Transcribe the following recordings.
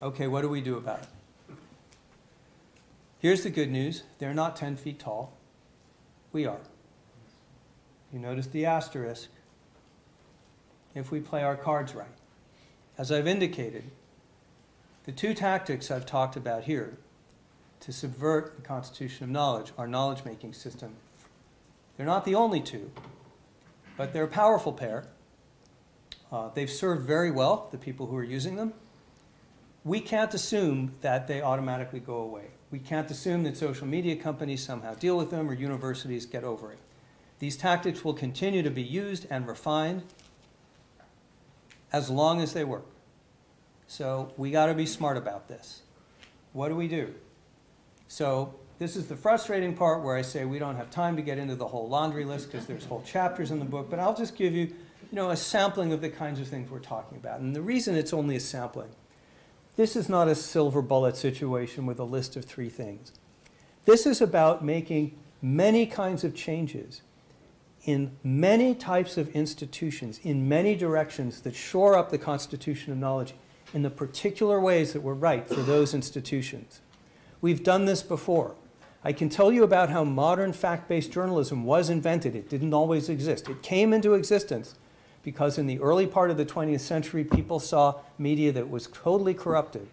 Okay, what do we do about it? Here's the good news. They're not 10 feet tall. We are. You notice the asterisk. If we play our cards right. As I've indicated, the two tactics I've talked about here to subvert the constitution of knowledge, our knowledge-making system, they're not the only two, but they're a powerful pair. They've served very well, the people who are using them. We can't assume that they automatically go away. We can't assume that social media companies somehow deal with them or universities get over it. These tactics will continue to be used and refined as long as they work. So we got to be smart about this. What do we do? So this is the frustrating part where I say we don't have time to get into the whole laundry list because there's whole chapters in the book, but I'll just give you, a sampling of the kinds of things we're talking about. And the reason it's only a sampling, this is not a silver bullet situation with a list of 3 things. This is about making many kinds of changes in many types of institutions, in many directions that shore up the constitution of knowledge in the particular ways that were right for those institutions. We've done this before. I can tell you about how modern fact-based journalism was invented. It didn't always exist. It came into existence because in the early part of the 20th century, people saw media that was totally corrupted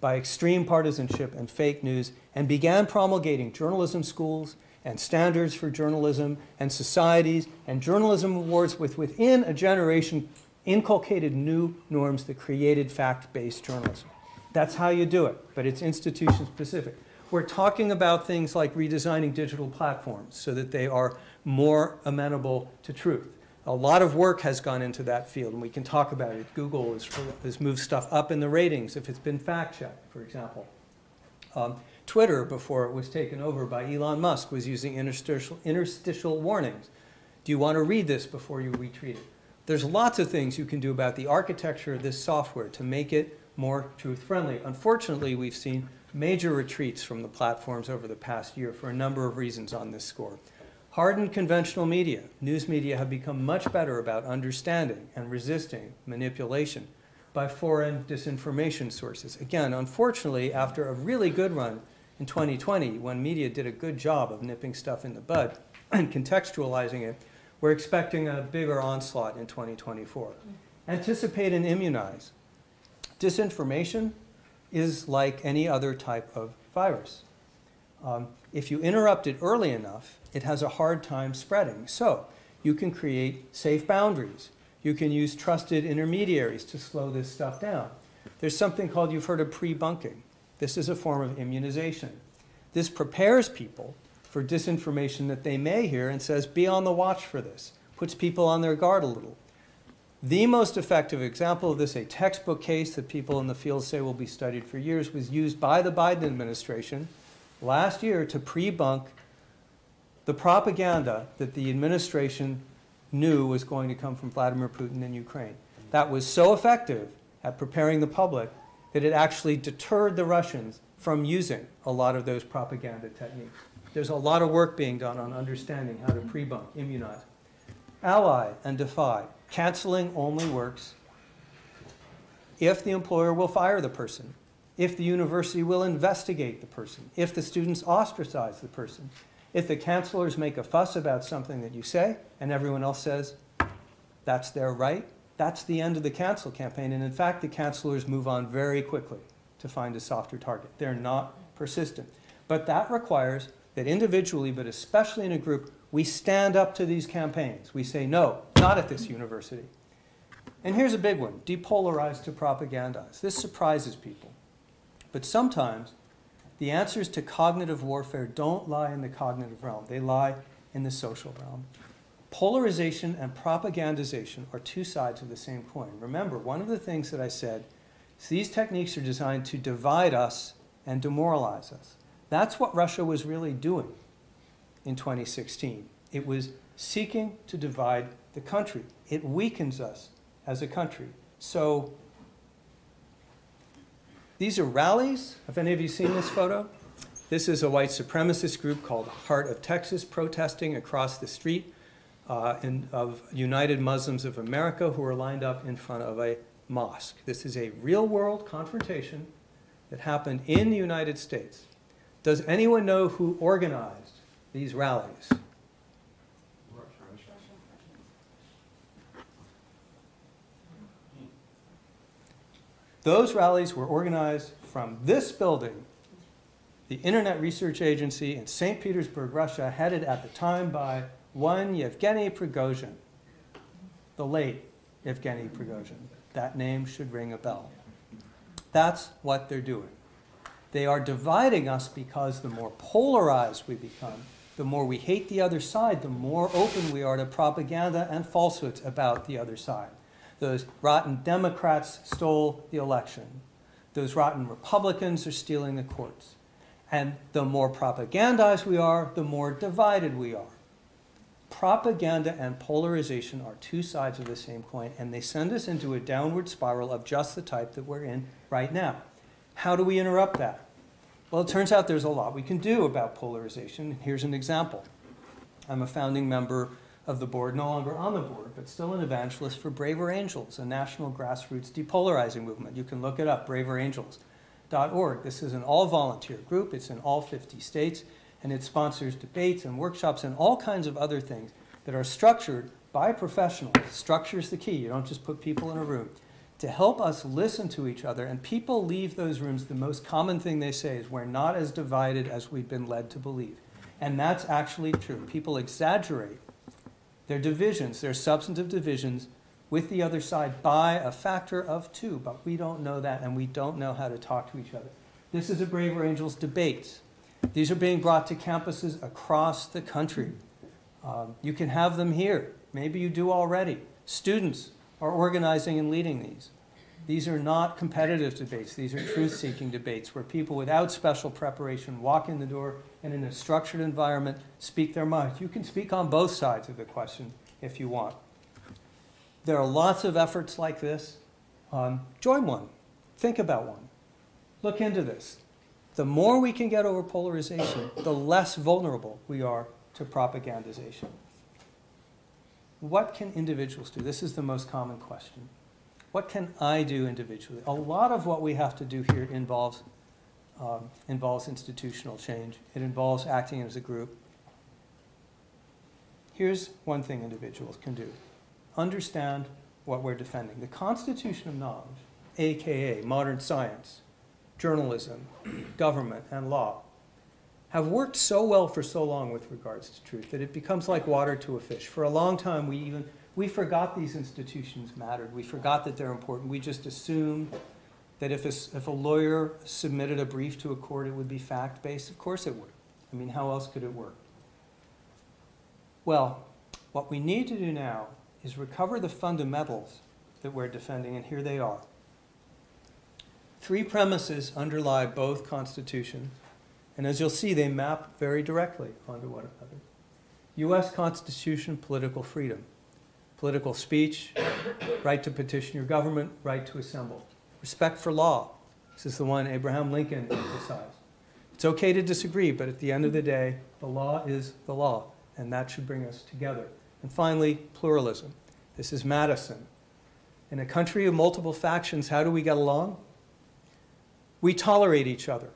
by extreme partisanship and fake news and began promulgating journalism schools and standards for journalism and societies and journalism awards within a generation inculcated new norms that created fact-based journalism. That's how you do it, but it's institution-specific. We're talking about things like redesigning digital platforms so that they are more amenable to truth. A lot of work has gone into that field, and we can talk about it. Google has moved stuff up in the ratings if it's been fact-checked, for example. Twitter, before it was taken over by Elon Musk, was using interstitial warnings. Do you want to read this before you retweet it? There's lots of things you can do about the architecture of this software to make it more truth-friendly. Unfortunately, we've seen major retreats from the platforms over the past year for a number of reasons on this score. Hardened conventional media, news media, have become much better about understanding and resisting manipulation by foreign disinformation sources. Again, unfortunately, after a really good run in 2020, when media did a good job of nipping stuff in the bud and contextualizing it, we're expecting a bigger onslaught in 2024. Anticipate and immunize. Disinformation is like any other type of virus. If you interrupt it early enough, it has a hard time spreading. So you can create safe boundaries. You can use trusted intermediaries to slow this stuff down. There's something called, you've heard of pre-bunking. This is a form of immunization. This prepares people for disinformation that they may hear and says, be on the watch for this. Puts people on their guard a little. The most effective example of this, a textbook case that people in the field say will be studied for years, was used by the Biden administration last year to pre-bunk the propaganda that the administration knew was going to come from Vladimir Putin in Ukraine. That was so effective at preparing the public that it actually deterred the Russians from using a lot of those propaganda techniques. There's a lot of work being done on understanding how to pre-bunk, immunize. Ally and defy. Canceling only works if the employer will fire the person, if the university will investigate the person, if the students ostracize the person, if the cancelers make a fuss about something that you say and everyone else says, that's their right, that's the end of the cancel campaign. And in fact, the cancelers move on very quickly to find a softer target. They're not persistent. But that requires that individually, but especially in a group, we stand up to these campaigns. We say, no, not at this university. And here's a big one, depolarize to propagandize. This surprises people. But sometimes the answers to cognitive warfare don't lie in the cognitive realm. They lie in the social realm. Polarization and propagandization are two sides of the same coin. Remember, one of the things that I said is these techniques are designed to divide us and demoralize us. That's what Russia was really doing in 2016. It was seeking to divide the country. It weakens us as a country. So these are rallies. Have any of you seen this photo? This is a white supremacist group called Heart of Texas protesting across the street of United Muslims of America who are lined up in front of a mosque. This is a real-world confrontation that happened in the United States. Does anyone know who organized these rallies? Those rallies were organized from this building, the Internet Research Agency in St. Petersburg, Russia, headed at the time by one Yevgeny Prigozhin, the late Yevgeny Prigozhin. That name should ring a bell. That's what they're doing. They are dividing us because the more polarized we become, the more we hate the other side, the more open we are to propaganda and falsehoods about the other side. Those rotten Democrats stole the election. Those rotten Republicans are stealing the courts. And the more propagandized we are, the more divided we are. Propaganda and polarization are two sides of the same coin, and they send us into a downward spiral of just the type that we're in right now. How do we interrupt that? Well, it turns out there's a lot we can do about polarization. Here's an example. I'm a founding member of the board, no longer on the board, but still an evangelist for Braver Angels, a national grassroots depolarizing movement. You can look it up, braverangels.org. This is an all-volunteer group. It's in all 50 states, and it sponsors debates and workshops and all kinds of other things that are structured by professionals. Structure's the key. You don't just put people in a room. To help us listen to each other, and people leave those rooms, the most common thing they say is, we're not as divided as we've been led to believe. And that's actually true. People exaggerate their divisions, their substantive divisions, with the other side by a factor of 2, but we don't know that, and we don't know how to talk to each other. This is a Braver Angels debate. These are being brought to campuses across the country. You can have them here. Maybe you do already. Students are organizing and leading these. These are not competitive debates. These are truth-seeking debates where people without special preparation walk in the door and in a structured environment speak their minds. You can speak on both sides of the question if you want. There are lots of efforts like this. Join one. Think about one. Look into this. The more we can get over polarization, the less vulnerable we are to propagandization. What can individuals do? This is the most common question. What can I do individually? A lot of what we have to do here involves institutional change. It involves acting as a group. Here's one thing individuals can do. Understand what we're defending. The Constitution of Knowledge, aka modern science, journalism, government, and law, have worked so well for so long with regards to truth that it becomes like water to a fish. For a long time, we forgot these institutions mattered. We forgot that they're important. We just assumed that if a lawyer submitted a brief to a court, it would be fact-based. Of course it would. I mean, how else could it work? Well, what we need to do now is recover the fundamentals that we're defending, and here they are. 3 premises underlie both constitutions. And as you'll see, they map very directly onto one another. U.S. Constitution, political freedom, political speech, right to petition your government, right to assemble, respect for law. This is the one Abraham Lincoln emphasized. It's okay to disagree, but at the end of the day, the law is the law, and that should bring us together. And finally, pluralism. This is Madison. In a country of multiple factions, how do we get along? We tolerate each other.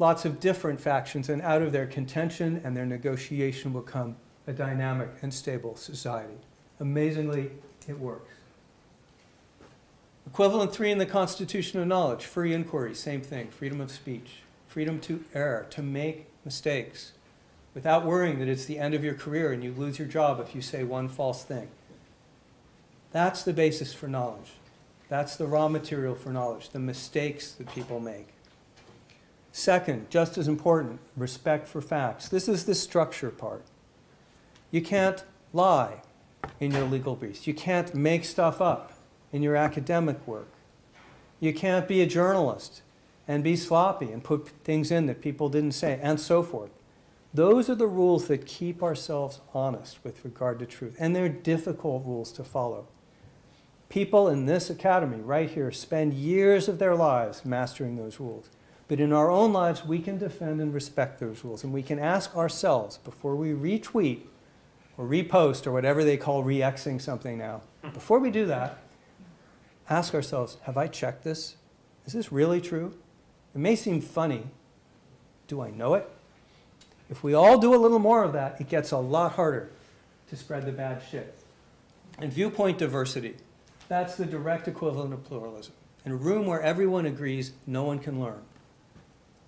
Lots of different factions, and out of their contention and their negotiation will come a dynamic and stable society. Amazingly, it works. Equivalent 3 in the Constitution of Knowledge, free inquiry, same thing, freedom of speech, freedom to err, to make mistakes, without worrying that it's the end of your career and you lose your job if you say one false thing. That's the basis for knowledge. That's the raw material for knowledge, the mistakes that people make. Second, just as important, respect for facts. This is the structure part. You can't lie in your legal briefs. You can't make stuff up in your academic work. You can't be a journalist and be sloppy and put things in that people didn't say, and so forth. Those are the rules that keep ourselves honest with regard to truth, and they're difficult rules to follow. People in this academy right here spend years of their lives mastering those rules. But in our own lives, we can defend and respect those rules. And we can ask ourselves, before we retweet or repost or whatever they call re-Xing something now, before we do that, ask ourselves, have I checked this? Is this really true? It may seem funny. Do I know it? If we all do a little more of that, it gets a lot harder to spread the bad shit. And viewpoint diversity, that's the direct equivalent of pluralism. In a room where everyone agrees, no one can learn.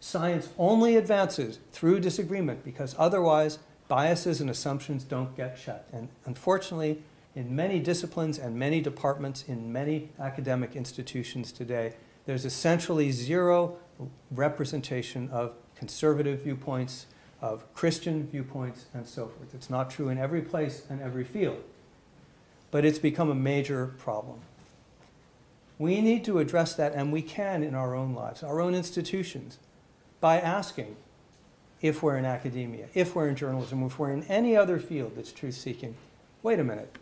Science only advances through disagreement because otherwise biases and assumptions don't get shut. And unfortunately, in many disciplines and many departments, in many academic institutions today, there's essentially zero representation of conservative viewpoints, of Christian viewpoints, and so forth. It's not true in every place and every field, but it's become a major problem. We need to address that, and we can in our own lives, our own institutions, by asking if we're in academia, if we're in journalism, if we're in any other field that's truth-seeking, wait a minute,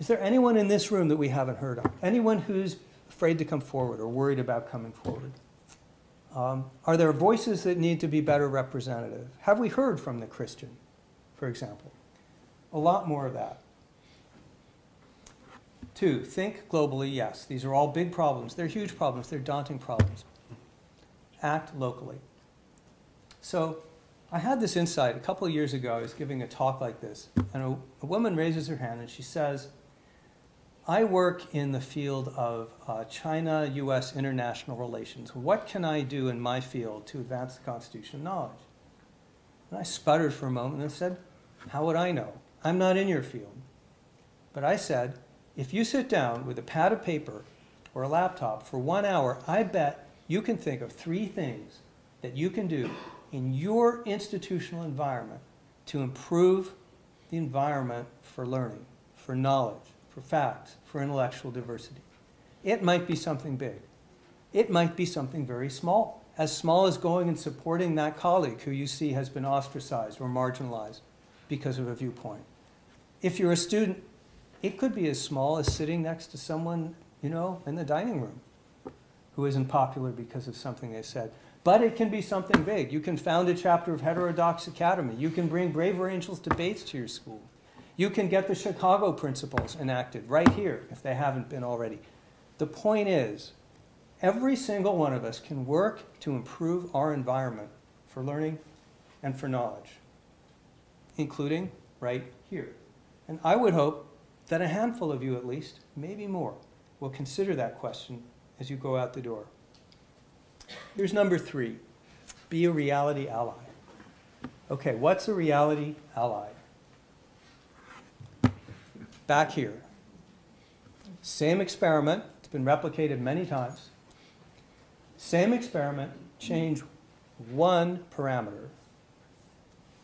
is there anyone in this room that we haven't heard of? Anyone who's afraid to come forward or worried about coming forward? Are there voices that need to be better representative? Have we heard from the Christian, for example? A lot more of that. 2, think globally, yes. These are all big problems. They're huge problems. They're daunting problems. Act locally. So I had this insight a couple of years ago. I was giving a talk like this, and a woman raises her hand and she says, I work in the field of China-U.S. international relations. What can I do in my field to advance the constitutional knowledge? And I sputtered for a moment and I said, how would I know? I'm not in your field. But I said, if you sit down with a pad of paper or a laptop for 1 hour, I bet you can think of 3 things that you can do in your institutional environment to improve the environment for learning, for knowledge, for facts, for intellectual diversity. It might be something big. It might be something very small as going and supporting that colleague who you see has been ostracized or marginalized because of a viewpoint. If you're a student, it could be as small as sitting next to someone, you know, in the dining room who isn't popular because of something they said. But it can be something big. You can found a chapter of Heterodox Academy. You can bring Braver Angels debates to your school. You can get the Chicago principles enacted right here, if they haven't been already. The point is, every single one of us can work to improve our environment for learning and for knowledge, including right here. And I would hope that a handful of you at least, maybe more, will consider that question as you go out the door. Here's number 3, be a reality ally. Okay, what's a reality ally? Back here, same experiment, it's been replicated many times, same experiment, change one parameter.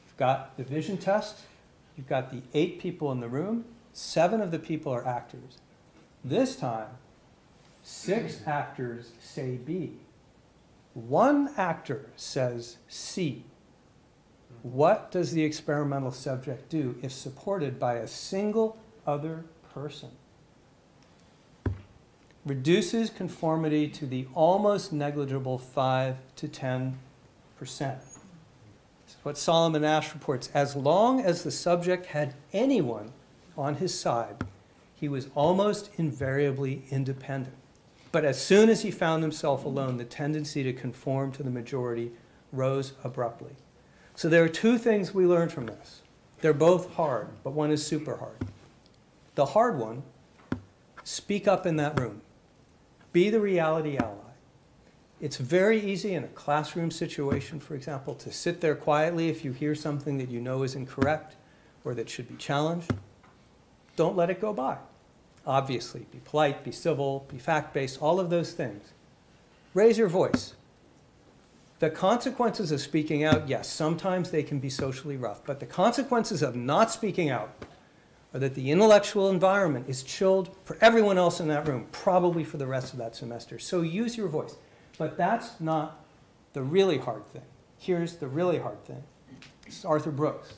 You've got the vision test, you've got the 8 people in the room, 7 of the people are actors. This time, 6 actors say B. 1 actor says C. What does the experimental subject do if supported by a single other person? Reduces conformity to the almost negligible 5 to 10%. This is what Solomon Asch reports. As long as the subject had anyone on his side, he was almost invariably independent. But as soon as he found himself alone, the tendency to conform to the majority rose abruptly. So there are 2 things we learned from this. They're both hard, but one is super hard. The hard one, speak up in that room. Be the reality ally. It's very easy in a classroom situation, for example, to sit there quietly if you hear something that you know is incorrect or that should be challenged. Don't let it go by. Obviously, be polite, be civil, be fact-based, all of those things. Raise your voice. The consequences of speaking out, yes, sometimes they can be socially rough, but the consequences of not speaking out or that the intellectual environment is chilled for everyone else in that room, probably for the rest of that semester. So use your voice. But that's not the really hard thing. Here's the really hard thing. This is Arthur Brooks,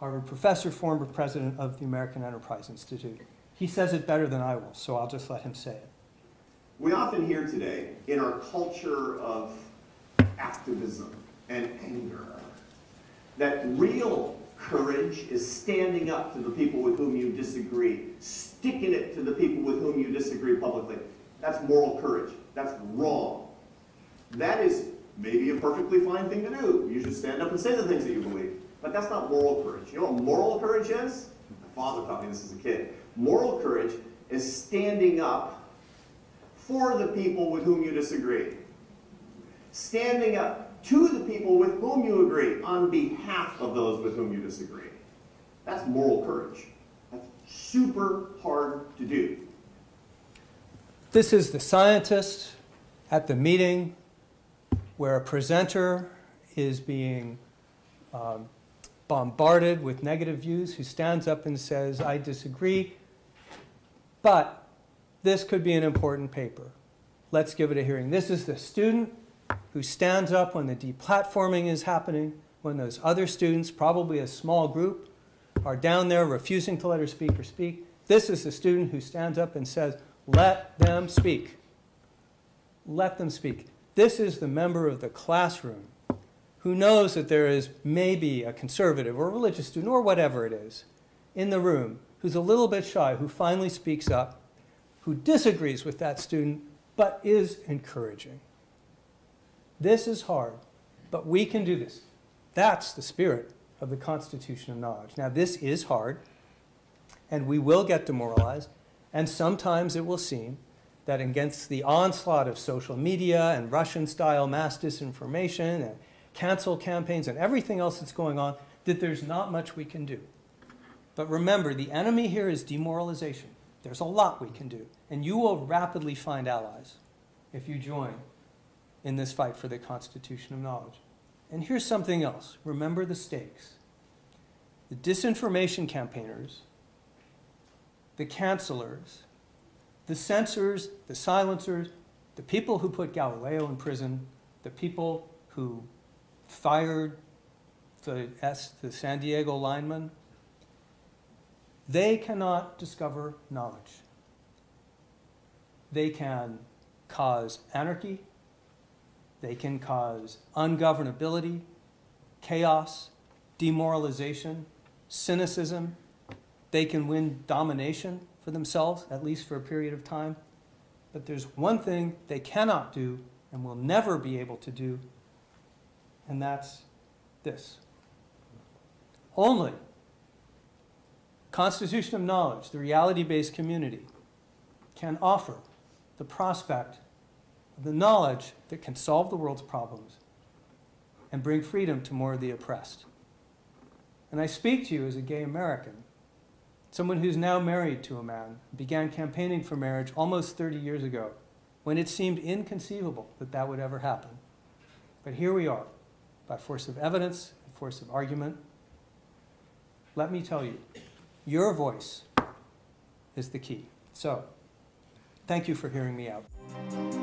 Harvard professor, former president of the American Enterprise Institute. He says it better than I will, so I'll just let him say it. We often hear today, in our culture of activism and anger, that real courage is standing up to the people with whom you disagree, sticking it to the people with whom you disagree publicly. That's moral courage. That's wrong. That is maybe a perfectly fine thing to do. You should stand up and say the things that you believe. But that's not moral courage. You know what moral courage is? My father taught me this as a kid. Moral courage is standing up for the people with whom you disagree. Standing up to the people with whom you agree on behalf of those with whom you disagree. That's moral courage. That's super hard to do. This is the scientist at the meeting where a presenter is being bombarded with negative views, who stands up and says, I disagree, but this could be an important paper. Let's give it a hearing. This is the student who stands up when the deplatforming is happening, when those other students, probably a small group, are down there refusing to let her speaker speak. This is the student who stands up and says, let them speak. Let them speak. This is the member of the classroom who knows that there is maybe a conservative or religious student or whatever it is in the room who's a little bit shy, who finally speaks up, who disagrees with that student, but is encouraging. This is hard, but we can do this. That's the spirit of the Constitution of Knowledge. Now, this is hard, and we will get demoralized, and sometimes it will seem that against the onslaught of social media and Russian-style mass disinformation and cancel campaigns and everything else that's going on, that there's not much we can do. But remember, the enemy here is demoralization. There's a lot we can do, and you will rapidly find allies if you join in this fight for the Constitution of Knowledge. And here's something else. Remember the stakes. The disinformation campaigners, the cancelers, the censors, the silencers, the people who put Galileo in prison, the people who fired the San Diego lineman, they cannot discover knowledge. They can cause anarchy. They can cause ungovernability, chaos, demoralization, cynicism. They can win domination for themselves, at least for a period of time. But there's one thing they cannot do and will never be able to do, and that's this. Only Constitution of Knowledge, the reality-based community, can offer the prospect, the knowledge that can solve the world's problems and bring freedom to more of the oppressed. And I speak to you as a gay American, someone who's now married to a man, began campaigning for marriage almost 30 years ago when it seemed inconceivable that that would ever happen. But here we are, by force of evidence and force of argument. Let me tell you, your voice is the key. So, thank you for hearing me out.